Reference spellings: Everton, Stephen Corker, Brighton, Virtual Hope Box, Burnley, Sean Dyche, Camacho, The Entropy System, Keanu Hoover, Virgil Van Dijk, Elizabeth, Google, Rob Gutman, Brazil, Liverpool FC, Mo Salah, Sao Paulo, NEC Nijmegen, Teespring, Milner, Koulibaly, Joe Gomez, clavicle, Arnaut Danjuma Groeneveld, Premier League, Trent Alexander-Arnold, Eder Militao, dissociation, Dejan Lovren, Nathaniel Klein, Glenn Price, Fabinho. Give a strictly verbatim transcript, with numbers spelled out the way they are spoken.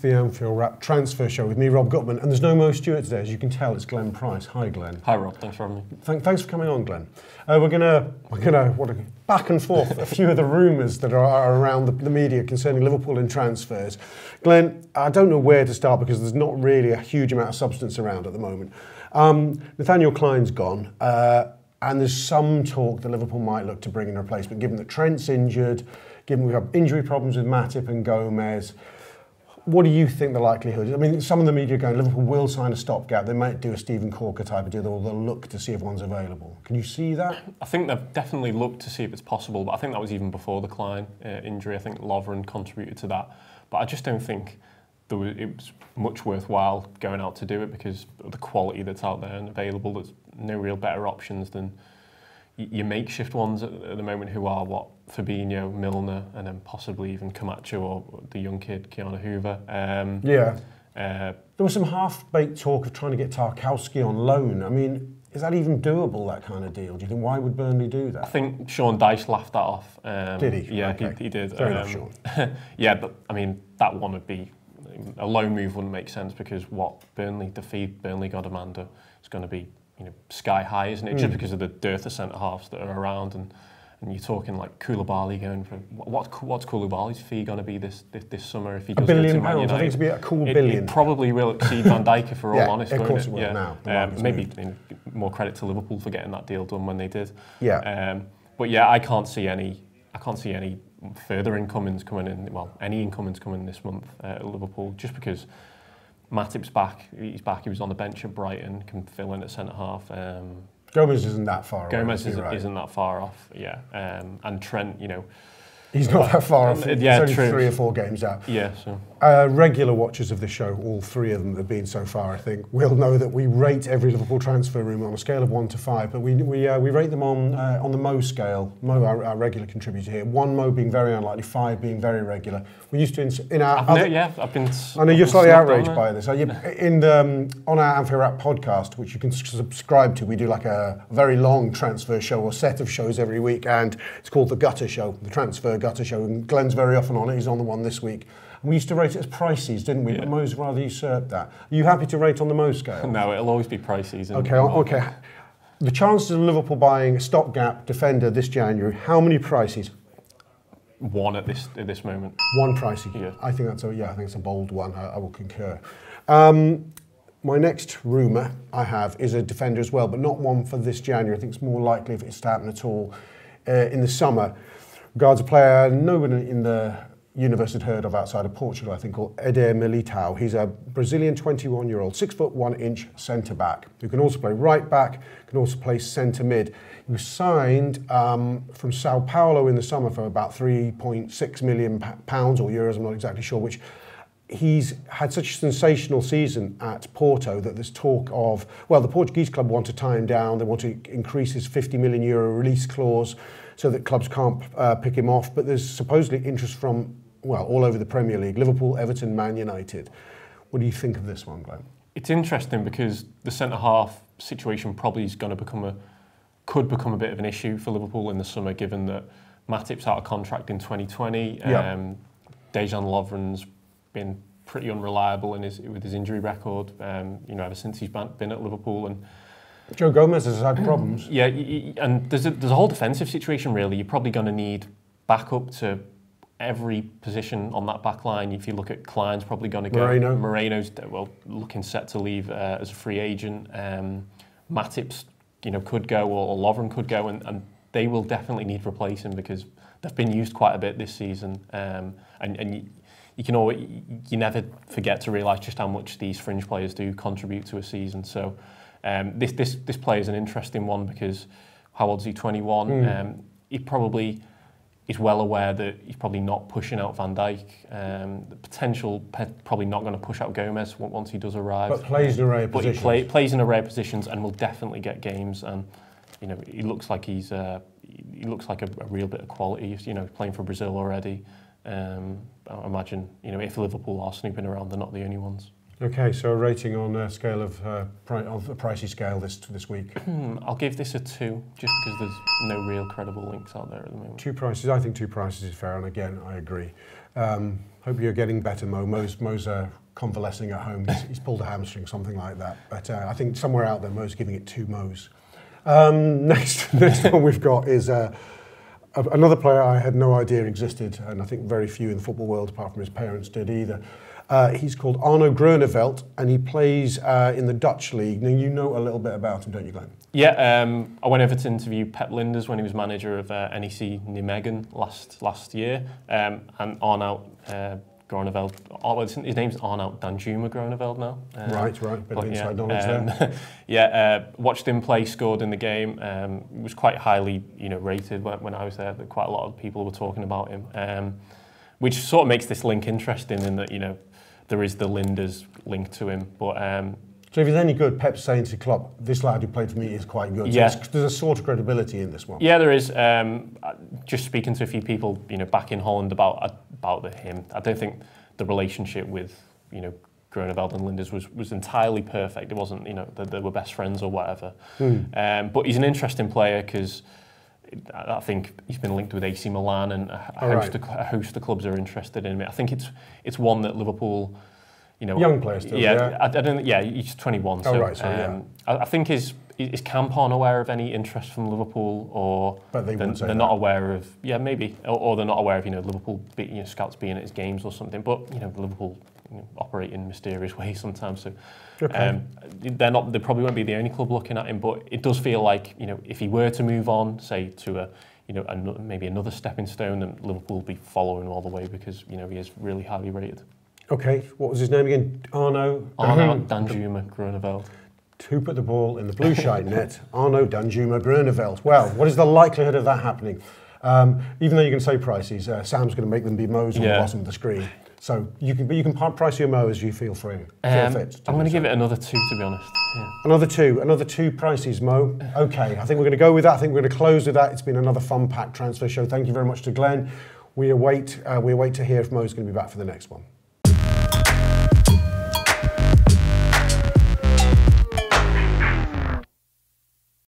to the Anfield Wrap transfer show with me, Rob Gutman, and there's no Mo Stewart today, as you can tell. It's Glenn Price. Hi, Glenn. Hi, Rob. Thanks for having me. Thank, thanks for coming on, Glenn. Uh, we're gonna we're gonna what, back and forth a few of the rumours that are, are around the, the media concerning Liverpool and transfers. Glenn, I don't know where to start because there's not really a huge amount of substance around at the moment. Um, Nathaniel Klein's gone. Uh, And there's some talk that Liverpool might look to bring in a replacement, given that Trent's injured, given we have injury problems with Matip and Gomez. What do you think the likelihood is? I mean, some of the media are going, Liverpool will sign a stopgap. They might do a Stephen Corker type of deal, or they'll look to see if one's available. Can you see that? I think they've definitely looked to see if it's possible, but I think that was even before the Klein uh, injury. I think Lovren contributed to that. But I just don't think there was, it was much worthwhile going out to do it because of the quality that's out there and available. That's no real better options than your makeshift ones at the moment, who are what, Fabinho, Milner, and then possibly even Camacho or the young kid, Keanu Hoover. Um, yeah. Uh, there was some half-baked talk of trying to get Tarkowski on loan. I mean, is that even doable, that kind of deal? Do you think, why would Burnley do that? I think Sean Dyche laughed that off. Um, did he? Yeah, okay. he, he did. Fair um, enough, Sean. Yeah, but I mean, that one would be, a loan move wouldn't make sense because what, Burnley, the fee Burnley got Amanda is going to be, you know, sky high, isn't it? Mm. Just because of the dearth of centre halves that are around, and and you're talking like Koulibaly going for what? What's Koulibaly's fee going to be this this, this summer if he goes to Man United? A billion pounds. I think it'll be a cool it, billion. It probably will exceed Van Dijk if we're all yeah, honest. Of course it, it will. Yeah. Now the um, maybe you know, more credit to Liverpool for getting that deal done when they did. Yeah. Um, but yeah, I can't see any. I can't see any further incomings coming in. Well, any incomings coming this month uh, at Liverpool, just because. Matip's back, he's back, he was on the bench at Brighton, can fill in at centre-half. Um, Gomez isn't that far Gomez away, isn't, right? isn't that far off, yeah. Um, and Trent, you know... He's not that far off, it's yeah, only true. three or four games out. Yeah, so... Uh, regular watchers of the show, all three of them that have been so far, I think, will know that we rate every Liverpool transfer rumour on a scale of one to five, but we we uh, we rate them on uh, on the Mo scale. Mo, our, our regular contributor here. One Mo being very unlikely, five being very regular. We used to in, in our I've other, known, yeah, I've been. I know I've you're slightly outraged by this. In the um, on our Anfield Wrap podcast, which you can subscribe to, we do like a very long transfer show or set of shows every week, and it's called the Gutter Show, the Transfer Gutter Show. And Glenn's very often on it. He's on the one this week. We used to rate it as Prices, didn't we? Yeah. But Mo's rather usurped that. Are you happy to rate on the Mo scale? No, it'll always be Prices. Okay, okay. The chances of Liverpool buying a stopgap defender this January, how many Prices? One at this at this moment. One Pricey. Yeah. I think that's a yeah. I think it's a bold one. I, I will concur. Um, my next rumour I have is a defender as well, but not one for this January. I think it's more likely if it's to happen at all uh, in the summer. Regards a player no one in the universe had heard of outside of Portugal, I think, called Eder Militao. He's a Brazilian twenty-one-year-old, six foot one inch centre back who can also play right back, can also play centre mid. He was signed um, from Sao Paulo in the summer for about three point six million pounds or euros. I'm not exactly sure which. He's had such a sensational season at Porto that there's talk of, well, the Portuguese club want to tie him down. They want to increase his fifty million euro release clause so that clubs can't uh, pick him off. But there's supposedly interest from, well, all over the Premier League, Liverpool, Everton, Man United. What do you think of this one, Glenn? It's interesting because the centre-half situation probably is going to become a, could become a bit of an issue for Liverpool in the summer, given that Matip's out of contract in twenty twenty. Yeah. Um, Dejan Lovren's been pretty unreliable in his, with his injury record, um, you know, ever since he's been at Liverpool. And Joe Gomez has had problems. Yeah, and there's a, there's a whole defensive situation, really. You're probably going to need backup to every position on that back line. If you look at Klein's probably going to go. Moreno. Moreno's, well, looking set to leave uh, as a free agent. Um, Matip's, you know, could go, or, or Lovren could go, and, and they will definitely need replacing because they've been used quite a bit this season. Um, and and you, you can always, you never forget to realise just how much these fringe players do contribute to a season. So um, this this this player is an interesting one because how old is he? twenty-one. Mm. Um, he probably. He's well aware that he's probably not pushing out Van Dijk. Um, the potential probably not going to push out Gomez once he does arrive. But plays in an array of but positions. But he play, plays in an array of positions and will definitely get games. And you know, he looks like he's uh, he looks like a, a real bit of quality. He's, you know, playing for Brazil already. Um, I imagine you know if Liverpool are snooping around, they're not the only ones. Okay, so a rating on a scale of uh, pri on the pricey scale this this week. I'll give this a two, just because there's no real credible links out there at the moment. Two prices, I think two prices is fair, and again, I agree. Um, hope you're getting better, Mo. Mo's, Mo's uh, convalescing at home. He's, he's pulled a hamstring, something like that. But uh, I think somewhere out there, Mo's giving it two Mo's. Um, next, next one we've got is uh, another player I had no idea existed, and I think very few in the football world, apart from his parents, did either. Uh, he's called Arnaut Groeneveld, and he plays uh, in the Dutch league. Now, you know a little bit about him, don't you, Glenn? Yeah, um, I went over to interview Pep Linders when he was manager of uh, N E C Nijmegen last last year, um, and Arnaut uh, Groeneveld. Oh, his name's Arnaut Danjuma Groeneveld now. Um, right, right. Bit of inside yeah, knowledge um, there. yeah, uh, watched him play, scored in the game. Um, was quite highly, you know, rated when, when I was there. Quite a lot of people were talking about him, um, which sort of makes this link interesting in that, you know, there is the Linders link to him, but um, so if he's any good, Pep's saying to Klopp, "This lad who played for me is quite good." Yeah, so there's a sort of credibility in this one. Yeah, there is. Um, just speaking to a few people, you know, back in Holland about about the, him, I don't think the relationship with, you know, Groeneveld and Linders was was entirely perfect. It wasn't, you know, that they were best friends or whatever. Mm. Um, but he's an interesting player because I think he's been linked with A C Milan, and a host, right. of, a host of clubs are interested in him. I think it's it's one that Liverpool, you know, young players. Still, yeah, yeah. I, I don't. Yeah, he's twenty-one. Oh, so right, so um, yeah. I, I think is is Campan aware of any interest from Liverpool, or but they they're, they're not aware of. Yeah, maybe, or, or they're not aware of, you know, Liverpool be, you know, scouts being at his games or something. But, you know, Liverpool, you know, operate in mysterious ways sometimes. So okay. um, they're not. They probably won't be the only club looking at him. But it does feel like, you know, if he were to move on, say to a, you know, an, maybe another stepping stone, then Liverpool will be following all the way because, you know, he is really highly rated. Okay, what was his name again? Arnaut. Arnaut Danjuma Groeneveld. Who put the ball in the blue shine net? Arnaut Danjuma Groeneveld. Well, what is the likelihood of that happening? Um, even though you can say prices, uh, Sam's going to make them be Mo's on yeah. the bottom of the screen. So you can, but you can price your Mo as you feel free. Um, feel fit, I'm going to give it another two, to be honest. Yeah. Another two, another two prices, Mo. Okay, I think we're going to go with that. I think we're going to close with that. It's been another fun packed transfer show. Thank you very much to Glenn. We await, uh, we await to hear if Mo's going to be back for the next one.